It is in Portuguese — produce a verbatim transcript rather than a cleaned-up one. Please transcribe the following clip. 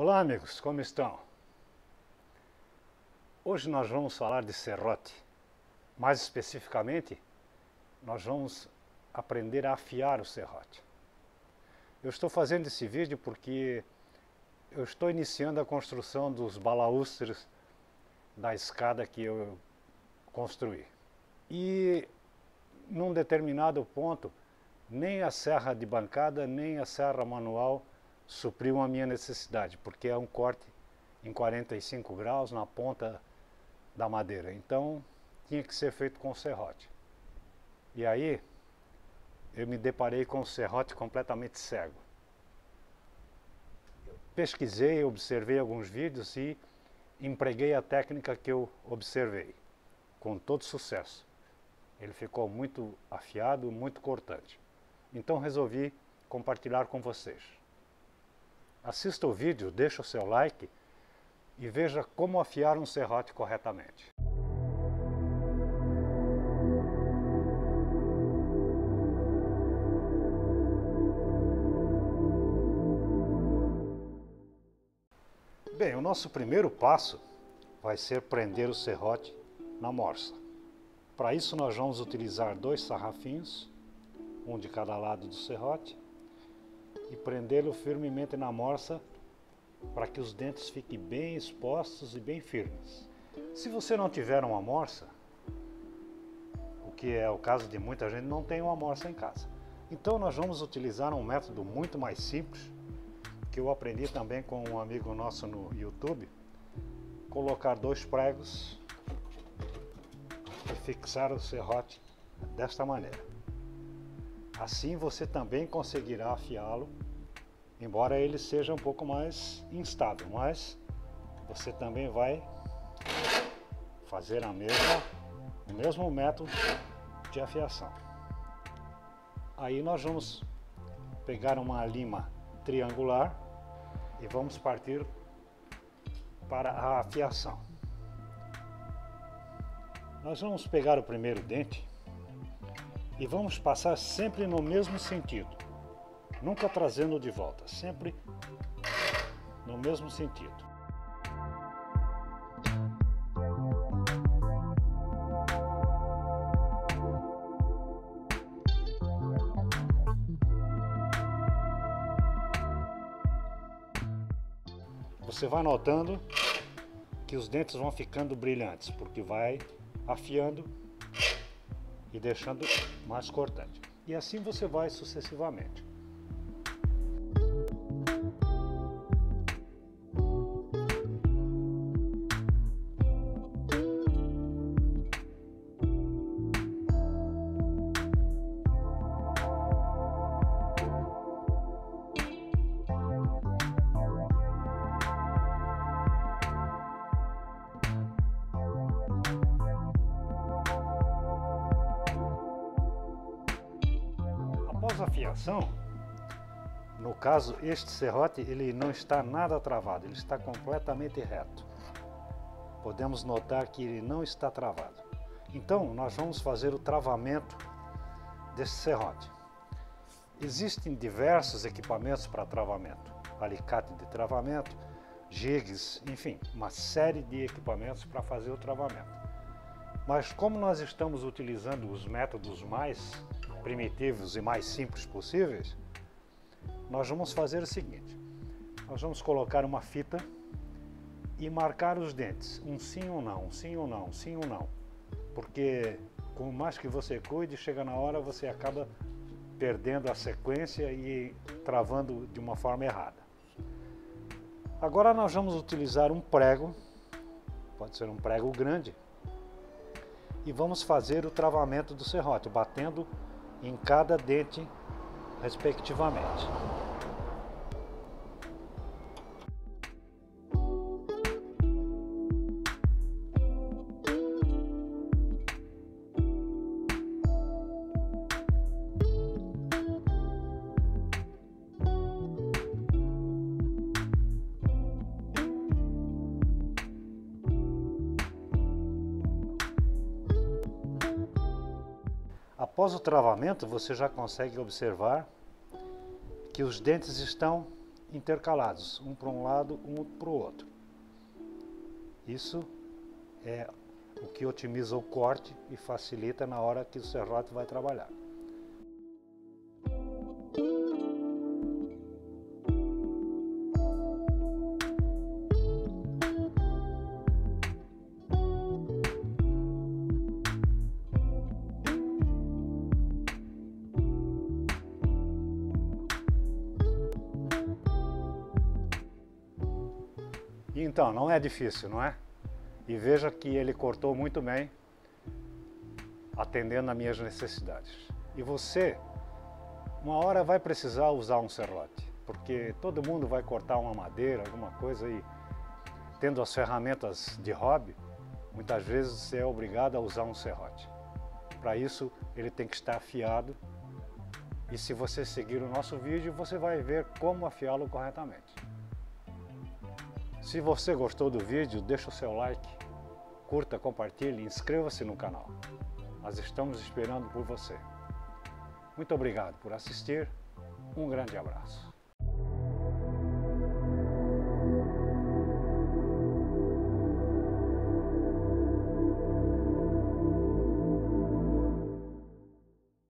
Olá amigos, como estão? Hoje nós vamos falar de serrote. Mais especificamente, nós vamos aprender a afiar o serrote. Eu estou fazendo esse vídeo porque eu estou iniciando a construção dos balaústres da escada que eu construí. E num determinado ponto, nem a serra de bancada, nem a serra manual supriu a minha necessidade, porque é um corte em quarenta e cinco graus na ponta da madeira, então tinha que ser feito com serrote. E aí eu me deparei com o serrote completamente cego. Pesquisei, observei alguns vídeos e empreguei a técnica que eu observei, com todo sucesso. Ele ficou muito afiado, muito cortante. Então resolvi compartilhar com vocês. Assista o vídeo, deixa o seu like e veja como afiar um serrote corretamente. Bem, o nosso primeiro passo vai ser prender o serrote na morsa. Para isso nós vamos utilizar dois sarrafinhos, um de cada lado do serrote, e prendê-lo firmemente na morsa para que os dentes fiquem bem expostos e bem firmes. Se você não tiver uma morsa, o que é o caso de muita gente, não tem uma morsa em casa. Então nós vamos utilizar um método muito mais simples, que eu aprendi também com um amigo nosso no YouTube, colocar dois pregos e fixar o serrote desta maneira. Assim você também conseguirá afiá-lo, embora ele seja um pouco mais instável, mas você também vai fazer a mesma, o mesmo método de afiação. Aí nós vamos pegar uma lima triangular e vamos partir para a afiação. Nós vamos pegar o primeiro dente e vamos passar sempre no mesmo sentido, nunca trazendo de volta, sempre no mesmo sentido. Você vai notando que os dentes vão ficando brilhantes, porque vai afiando e deixando mais cortante. E assim você vai sucessivamente. Após a afiação, no caso este serrote, ele não está nada travado, ele está completamente reto. Podemos notar que ele não está travado. Então nós vamos fazer o travamento desse serrote. Existem diversos equipamentos para travamento, alicate de travamento, jigs, enfim, uma série de equipamentos para fazer o travamento. Mas como nós estamos utilizando os métodos mais primitivos e mais simples possíveis, nós vamos fazer o seguinte: nós vamos colocar uma fita e marcar os dentes, um sim ou não, um sim ou não, um sim ou não, porque com mais que você cuide, chega na hora você acaba perdendo a sequência e travando de uma forma errada. Agora nós vamos utilizar um prego, pode ser um prego grande, e vamos fazer o travamento do serrote, batendo em cada dente, respectivamente. Após o travamento, você já consegue observar que os dentes estão intercalados, um para um lado, um para o outro. Isso é o que otimiza o corte e facilita na hora que o serrote vai trabalhar. Então, não é difícil, não é? E veja que ele cortou muito bem, atendendo às minhas necessidades. E você, uma hora vai precisar usar um serrote, porque todo mundo vai cortar uma madeira, alguma coisa, e tendo as ferramentas de hobby, muitas vezes você é obrigado a usar um serrote. Para isso, ele tem que estar afiado, e se você seguir o nosso vídeo, você vai ver como afiá-lo corretamente. Se você gostou do vídeo, deixa o seu like, curta, compartilhe e inscreva-se no canal. Nós estamos esperando por você. Muito obrigado por assistir, um grande abraço.